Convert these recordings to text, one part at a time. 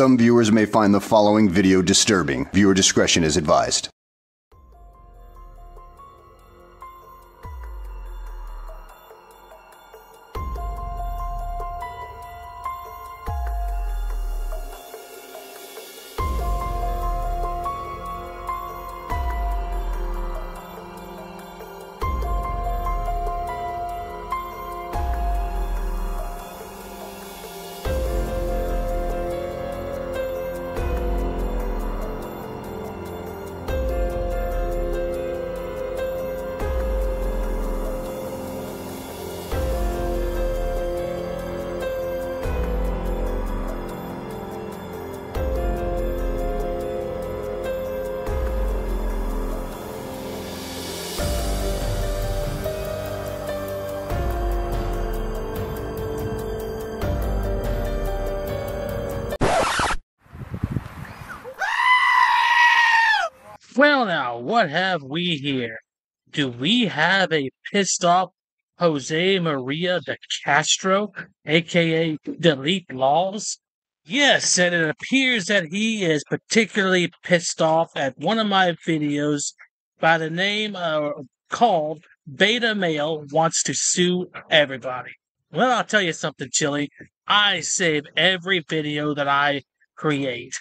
some viewers may find the following video disturbing. Viewer discretion is advised. Well now, what have we here? Do we have a pissed off Jose Maria de Castro, aka Delete Laws? Yes, and it appears that he is particularly pissed off at one of my videos by the name called Beta Male Wants to Sue Everybody. Well, I'll tell you something, Chili. I save every video that I create.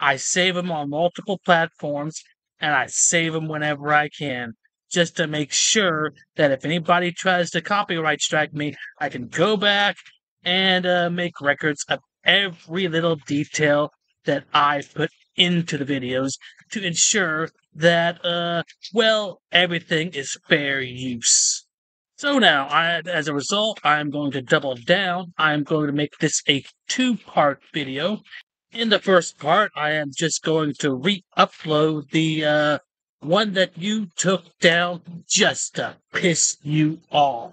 I save them on multiple platforms, and I save them whenever I can, just to make sure that if anybody tries to copyright strike me, I can go back and make records of every little detail that I put into the videos to ensure that, well, everything is fair use. So now, as a result, I'm going to double down. I'm going to make this a two-part video. In the first part, I am just going to re-upload the one that you took down just to piss you off.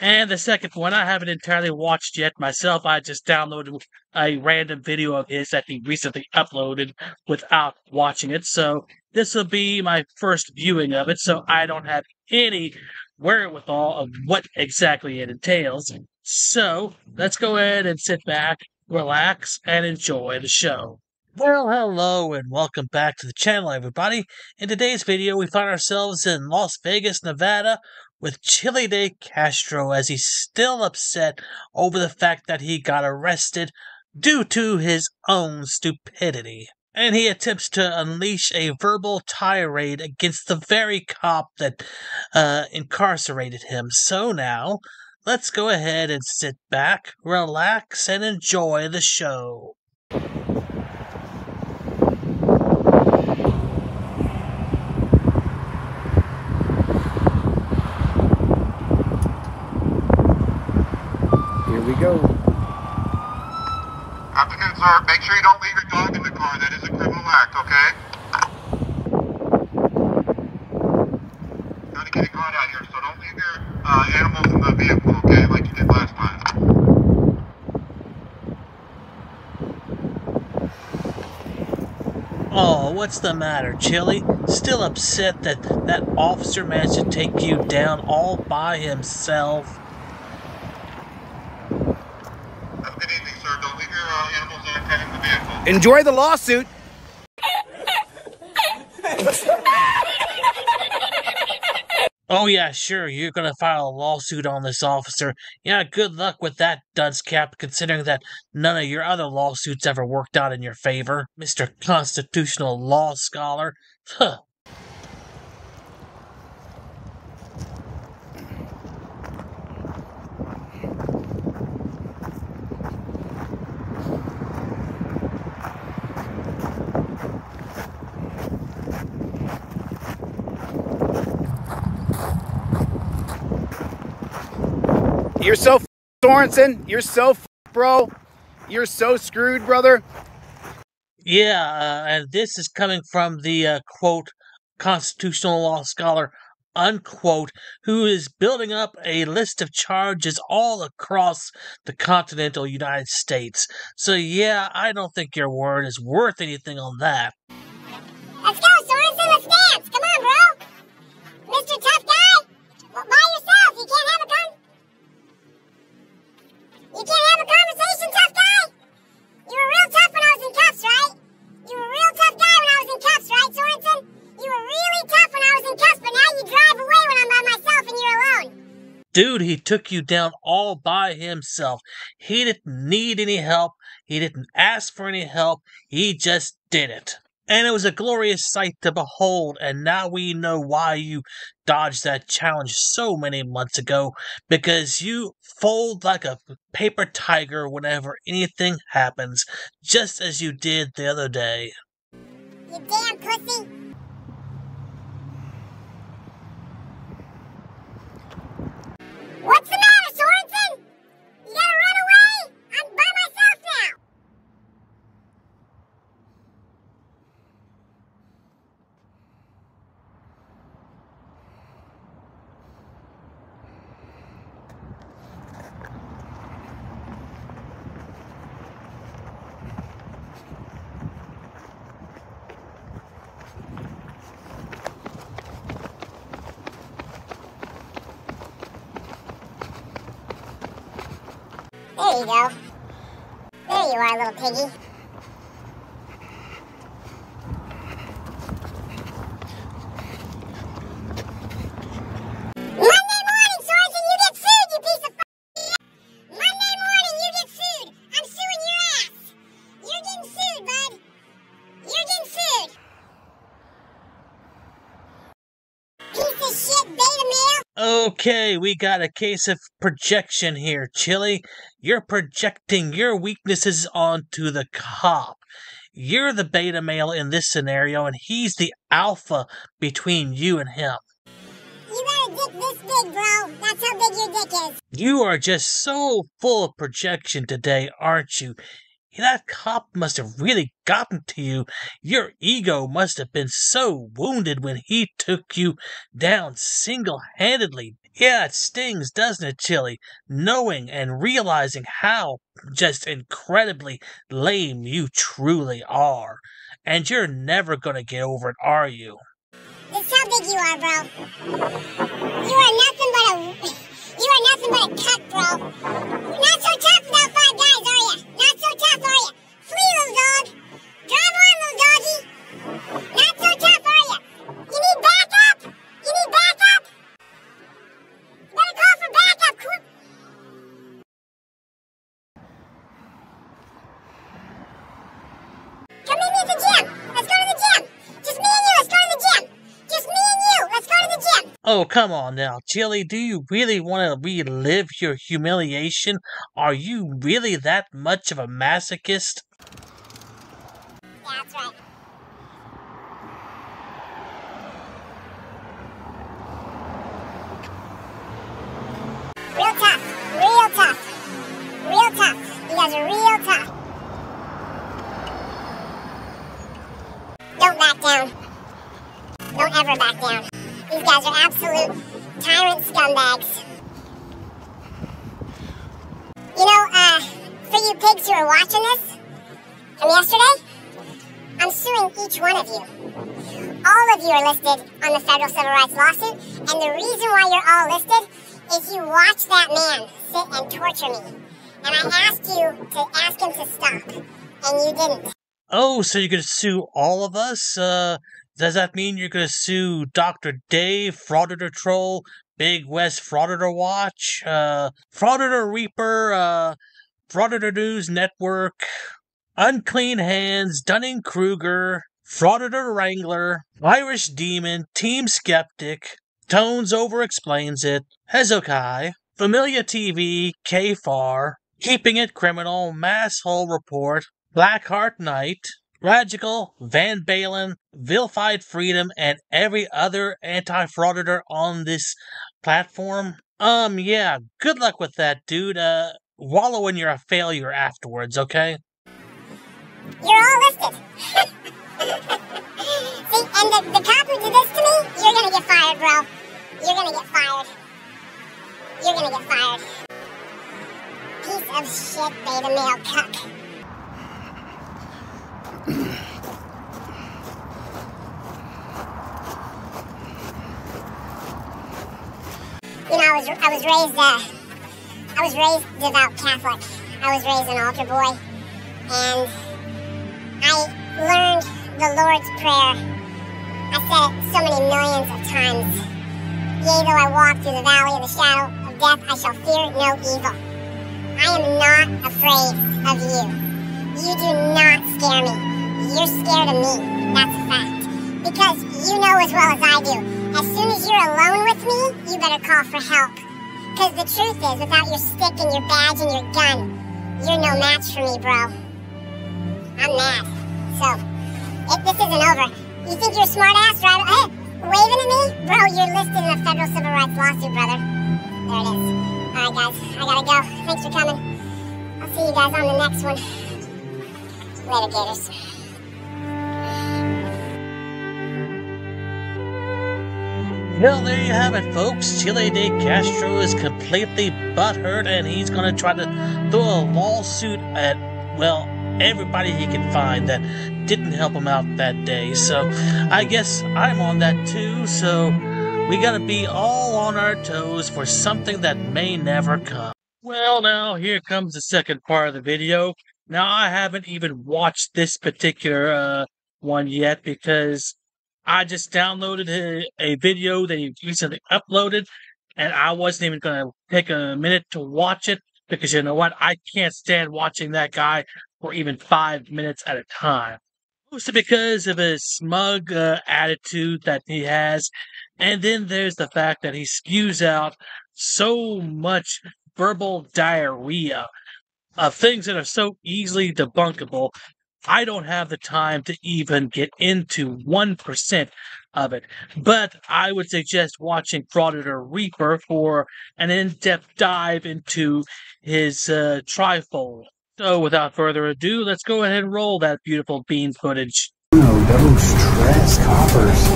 And the second one, I haven't entirely watched yet myself. I just downloaded a random video of his that he recently uploaded without watching it. So this will be my first viewing of it, so I don't have any wherewithal of what exactly it entails. So let's go ahead and sit back, relax, and enjoy the show. Well, hello, and welcome back to the channel, everybody. In today's video, we find ourselves in Las Vegas, Nevada, with Chili De Castro, as he's still upset over the fact that he got arrested due to his own stupidity. And he attempts to unleash a verbal tirade against the very cop that incarcerated him. So now, let's go ahead and sit back, relax, and enjoy the show. Here we go. Afternoon, sir. Make sure you don't leave your dog in the car. That is a criminal act, okay? Got to get it caught out here, so don't leave your animals in the vehicle, okay, like you did last time. Oh, what's the matter, Chili? Still upset that that officer managed to take you down all by himself? Have a good evening, sir. Don't leave your animals in the vehicle. Enjoy the lawsuit! Oh yeah, sure, you're gonna file a lawsuit on this officer. Yeah, good luck with that, dunce cap, considering that none of your other lawsuits ever worked out in your favor, Mr. Constitutional Law Scholar. Huh. You're so f***ed, Sorensen. You're so f***ed, bro. You're so screwed, brother. Yeah, and this is coming from the, quote, constitutional law scholar, unquote, who is building up a list of charges all across the continental United States. So, yeah, I don't think your word is worth anything on that. Let's go, Sorensen. Let's dance. Come on, bro. Mr. Tough Guy, by yourself. You can't have a gun. You can't have a conversation, tough guy? You were real tough when I was in cuffs, right? Dude, he took you down all by himself. He didn't need any help. He didn't ask for any help. He just did it. And it was a glorious sight to behold, and now we know why you dodged that challenge so many months ago, because you fold like a paper tiger whenever anything happens, just as you did the other day. You damn pussy! What's the matter, Sorensen? You gotta run away? I'm by myself now. There you go. There you are, little piggy. Monday morning, Sergeant, you get sued, you piece of f***ing ass! Monday morning, you get sued! I'm suing your ass! You're getting sued, bud! You're getting sued! Piece of shit, Beta Male! Okay, we got a case of projection here, Chili. You're projecting your weaknesses onto the cop. You're the beta male in this scenario, and he's the alpha between you and him. You got a dick this big, bro. That's how big your dick is. You are just so full of projection today, aren't you? That cop must have really gotten to you. Your ego must have been so wounded when he took you down single-handedly. Yeah, it stings, doesn't it, Chili? Knowing and realizing how just incredibly lame you truly are. And you're never gonna get over it, are you? That's how big you are, bro. You are nothing but a cut, bro. You're not so tough without five guys, are you? Not so tough, are you? Flee, little dog. Drive on, little doggy. Not so tough, are you? You need backup? You need backup? You better call for backup, crew. Come meet me at the gym. Let's go to the gym. Just me and you, let's go to the gym. Just me and you, let's go to the gym. Oh, come on now, Chili. Do you really want to relive your humiliation? Are you really that much of a masochist? That's right. Real tough. Real tough. Real tough. You guys are real tough. Don't back down. Don't ever back down. These guys are absolute tyrant scumbags. You know, for you pigs who are watching this from yesterday, I'm suing each one of you. All of you are listed on the federal civil rights lawsuit, and the reason why you're all listed is you watch that man sit and torture me, and I asked you to ask him to stop, and you didn't. Oh, so you're going to sue all of us? Does that mean you're going to sue Dr. Dave, Frauditor Troll, Big West Frauditor Watch, Frauditor Reaper, Frauditor News Network, Unclean Hands, Dunning-Kruger, Frauditor Wrangler, Irish Demon, Team Skeptic, Tones Over Explains It, Hezekai, Familia TV, KFAR, Keeping It Criminal, Masshole Report, Blackheart Knight, Radical, Van Balen, Vilified Freedom, and every other anti-frauditor on this platform. Yeah, good luck with that, dude. Wallow in your failure afterwards, okay? You're all listed. See, and the cop who did this to me, you're gonna get fired, bro. You're gonna get fired. You're gonna get fired. Piece of shit, beta male cuck. You know, I was raised devout Catholic. I was raised an altar boy, and I learned the Lord's Prayer. I said it so many millions of times. Yea, though I walk through the valley of the shadow of death I shall fear no evil. I am not afraid of you. You do not scare me. You're scared of me. That's a fact. Because you know as well as I do, as soon as you're alone with me, you better call for help. Because the truth is, without your stick and your badge and your gun, you're no match for me, bro. I'm mad. So, if this isn't over, you think you're a smart-ass driver? Hey, waving at me? Bro, you're listed in a federal civil rights lawsuit, brother. There it is. All right, guys. I gotta go. Thanks for coming. I'll see you guys on the next one. Later, Gators. Well, there you have it, folks. Chili De Castro is completely butthurt, and he's gonna try to throw a lawsuit at, well, everybody he can find that didn't help him out that day. So I guess I'm on that too, so we gotta be all on our toes for something that may never come. Well, now here comes the second part of the video. Now I haven't even watched this particular one yet because I just downloaded a video that he recently uploaded, and I wasn't even gonna take a minute to watch it because you know what, I can't stand watching that guy for even 5 minutes at a time. Mostly because of his smug attitude that he has. And then there's the fact that he spews out so much verbal diarrhea of things that are so easily debunkable. I don't have the time to even get into 1% of it. But I would suggest watching Frauditor Reaper for an in-depth dive into his trifold. So, without further ado, let's go ahead and roll that beautiful bean footage. No, those trash coppers.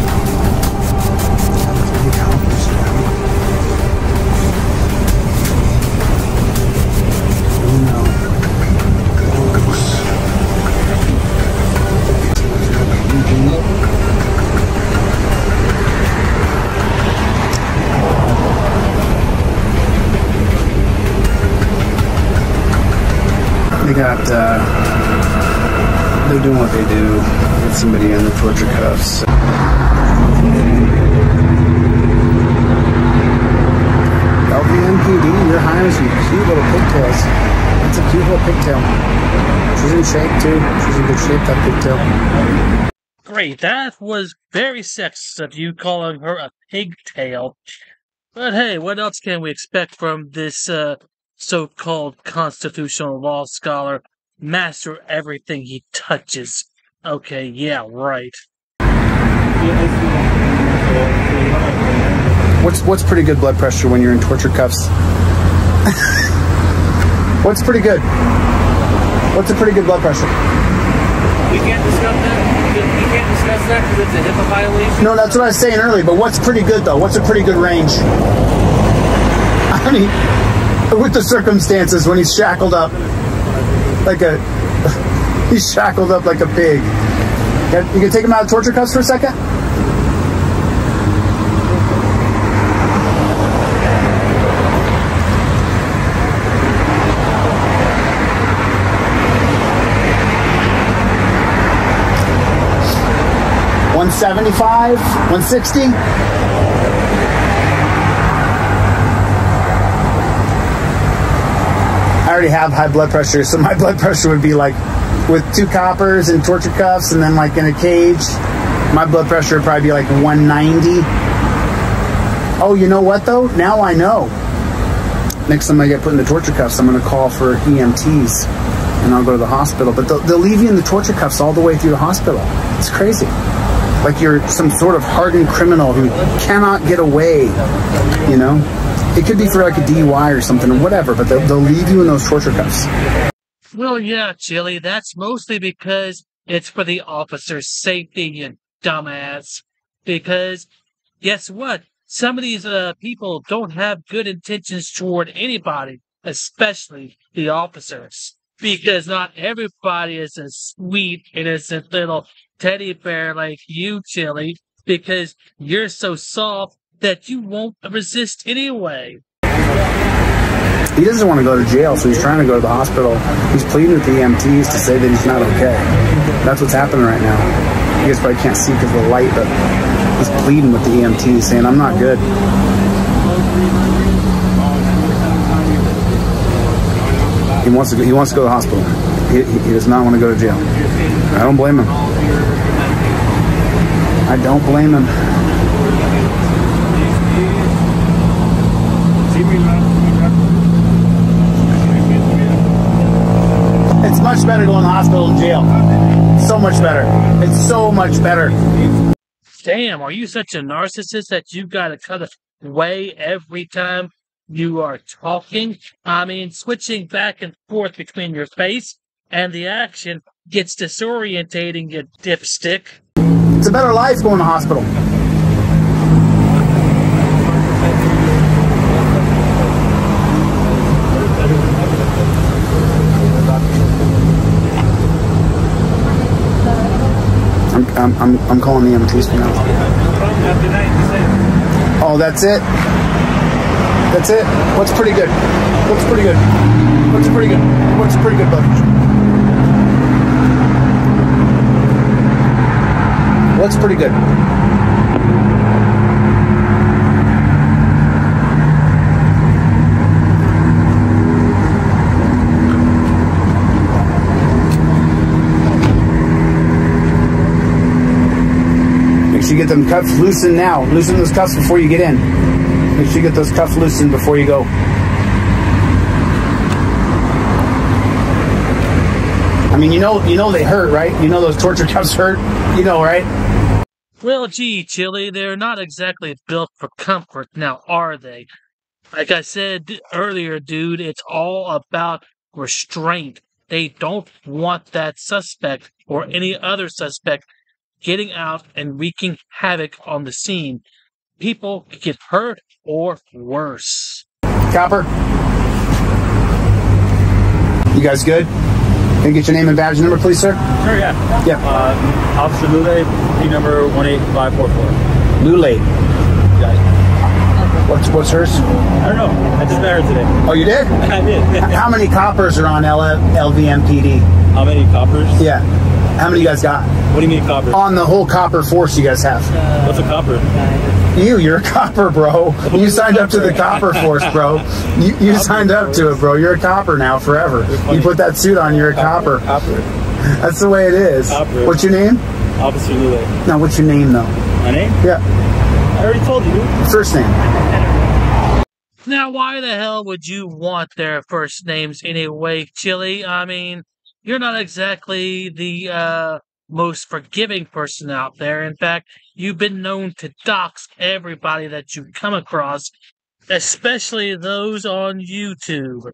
They're doing what they do, get somebody in the torture cuffs. LVMPD, your highness, you cute little pigtails. That's a cute little pigtail. She's in shape too, she's in good shape, that pigtail. Great, that was very sexist of you calling her a pigtail. But hey, what else can we expect from this, so-called constitutional law scholar, master everything he touches. Okay, yeah, right. What's pretty good blood pressure when you're in torture cuffs? What's pretty good? What's a pretty good blood pressure? We can't discuss that. We can't discuss that because it's a HIPAA violation. No, that's what I was saying earlier, but what's pretty good, though? What's a pretty good range? I mean, with the circumstances when he's shackled up like a pig. You can take him out of torture cuffs for a second? $175? 160? I already have high blood pressure, so my blood pressure would be like with two coppers and torture cuffs and then like in a cage, my blood pressure would probably be like 190. Oh, you know what though? Now I know. Next time I get put in the torture cuffs, I'm going to call for EMTs and I'll go to the hospital. But they'll leave you in the torture cuffs all the way through the hospital. It's crazy. Like you're some sort of hardened criminal who cannot get away, you know? It could be for like a DUI or something or whatever, but they'll leave you in those torture cuffs. Well, yeah, Chili, that's mostly because it's for the officer's safety, you dumbass. Because, guess what? Some of these people don't have good intentions toward anybody, especially the officers. Because not everybody is a sweet, innocent little teddy bear like you, Chili, because you're so soft that you won't resist anyway. He doesn't want to go to jail, so he's trying to go to the hospital. He's pleading with the EMTs to say that he's not okay. That's what's happening right now. You guys probably can't see because of the light, but he's pleading with the EMTs saying, I'm not good. He wants to go to the hospital. He does not want to go to jail. I don't blame him. I don't blame him. It's much better to go in the hospital than jail. So much better. It's so much better. Damn, are you such a narcissist that you got to cut away every time you are talking? I mean, switching back and forth between your face and the action gets disorientating, you dipstick. It's a better life going to hospital. I'm calling the MTs for now. Oh, that's it? That's it? What's pretty good? What's pretty good? What's pretty good? What's pretty good, buddy? What's pretty good? Make sure you get them cuffs loosened now. Loosen those cuffs before you get in. Make sure you get those cuffs loosened before you go. I mean, you know they hurt, right? You know those torture cuffs hurt? You know, right? Well, gee, Chili, they're not exactly built for comfort now, are they? Like I said earlier, dude, it's all about restraint. They don't want that suspect or any other suspect getting out and wreaking havoc on the scene. People get hurt or worse. Copper, you guys good? Can I get your name and badge number, please, sir? Sure, yeah. Yeah. Officer Lule, P number 18544. Lule. Yeah. What's hers? I don't know. I just met her today. Oh, you did? I did. How many coppers are on LVMPD? How many coppers? Yeah. How many you guys got? What do you mean copper? On the whole copper force you guys have. What's a copper? You're a copper, bro. You signed up to the copper force, bro. You signed up to it, bro. You're a copper now forever. You put that suit on, you're a copper. Copper. That's the way it is. Copper. What's your name? Officer Lule. No, what's your name, though? My name? Yeah. I already told you. First name. Now, why the hell would you want their first names anyway, Chili? I mean, you're not exactly the most forgiving person out there. In fact, you've been known to dox everybody that you come across, especially those on YouTube.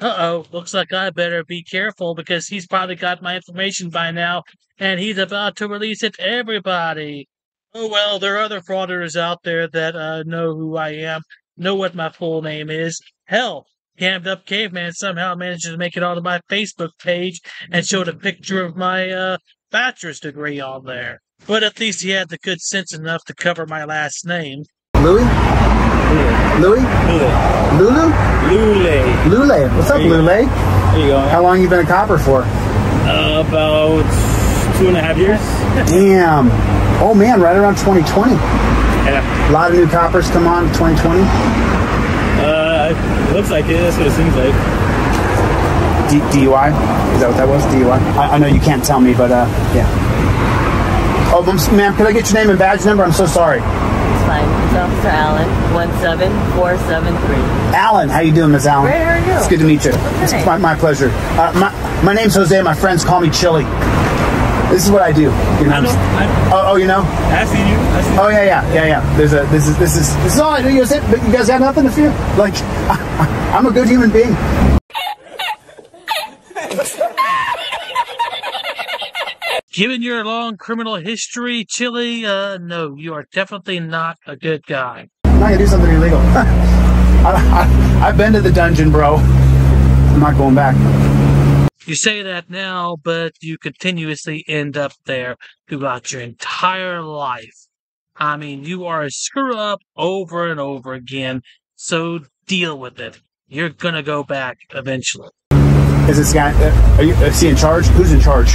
Uh-oh, looks like I better be careful because he's probably got my information by now, and he's about to release it to everybody. Oh, well, there are other frauditors out there that know who I am, know what my full name is. Hell, Cammed Up Caveman somehow managed to make it onto my Facebook page and showed a picture of my bachelor's degree on there. But at least he had the good sense enough to cover my last name. Louie? Louie? Lule. Lulu? Lule. Lule. What's up, Lule? There you go. How long you been a copper for? About 2.5 years. Damn. Oh, man, right around 2020. Yeah. A lot of new coppers come on 2020. Looks like it. That's what it seems like. DUI? Is that what that was? DUI? I know you can't tell me, but yeah. Oh, ma'am, can I get your name and badge number? I'm so sorry. It's fine. It's Officer Allen, 17473. Allen, how you doing, Miss Allen? Great, how are you? It's good to meet you. It's my pleasure. My name's Jose. My friends call me Chili. This is what I do. You know, oh, you know? I see you. I see you. Oh yeah. This is all I do. You guys have nothing to fear. Like, I'm a good human being. Given your long criminal history, Chili, no, you are definitely not a good guy. I'm not gonna do something illegal. I've been to the dungeon, bro. I'm not going back. You say that now, but you continuously end up there throughout your entire life. I mean, you are a screw-up over and over again, so deal with it. You're going to go back eventually. Is this guy... is he in charge? Who's in charge?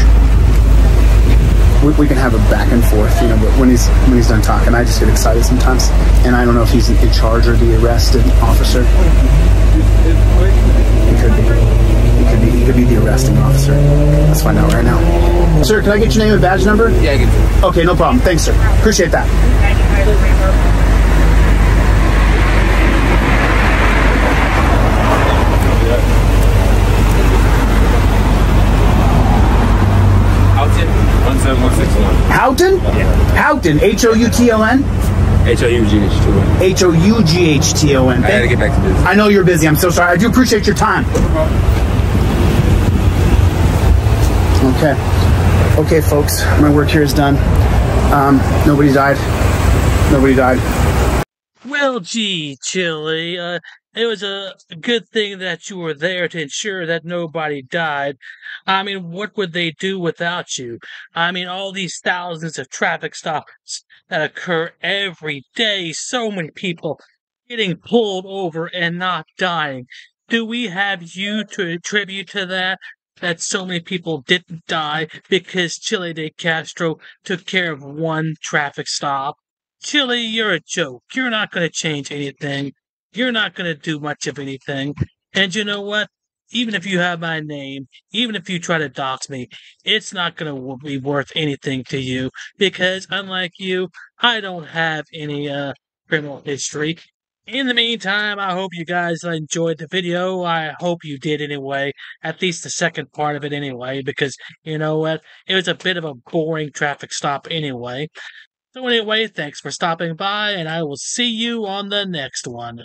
We can have a back and forth, you know, but when he's done talking, I just get excited sometimes. And I don't know if he's in charge or the arrested officer. He could be. opportunity. He could be the arresting officer. Let's find out right now. Sir, can I get your name and badge number? Yeah, I can. Okay, no problem. Thanks, sir. Appreciate that. Houghton? Yeah. Houghton, H-O-U-T-L-N? H-O-U-G-H-T-O-N. H-O-U-G-H-T-O-N. I gotta get back to business. I know you're busy. I'm so sorry. I do appreciate your time. Okay. Okay, folks. My work here is done. Nobody died. Nobody died. Well, gee, Chili. It was a good thing that you were there to ensure that nobody died. I mean, what would they do without you? I mean, all these thousands of traffic stops that occur every day, so many people getting pulled over and not dying. Do we have you to attribute to that, that so many people didn't die because Chili De Castro took care of one traffic stop? Chili, you're a joke. You're not going to change anything. You're not going to do much of anything. And you know what? Even if you have my name, even if you try to dox me, it's not going to be worth anything to you. Because unlike you, I don't have any criminal history. In the meantime, I hope you guys enjoyed the video. I hope you did anyway. At least the second part of it anyway. Because, you know what? It was a bit of a boring traffic stop anyway. So anyway, thanks for stopping by. And I will see you on the next one.